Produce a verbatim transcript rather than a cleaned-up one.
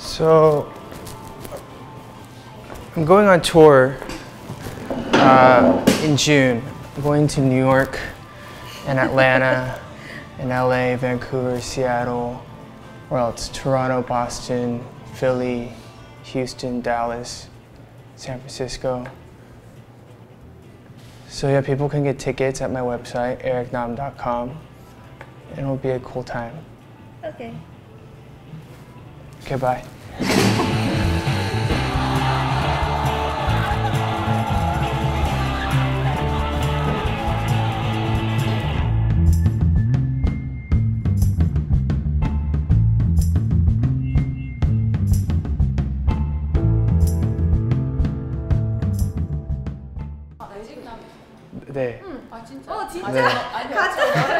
So I'm going on tour uh, in June. I'm going to New York and Atlanta and L A, Vancouver, Seattle, where else? Toronto, Boston, Philly, Houston, Dallas, San Francisco. So yeah, people can get tickets at my website, eric nam dot com, and it'll be a cool time. Okay. Okay, bye. 네. 음, 아 진짜? 어 진짜? 네. 가자.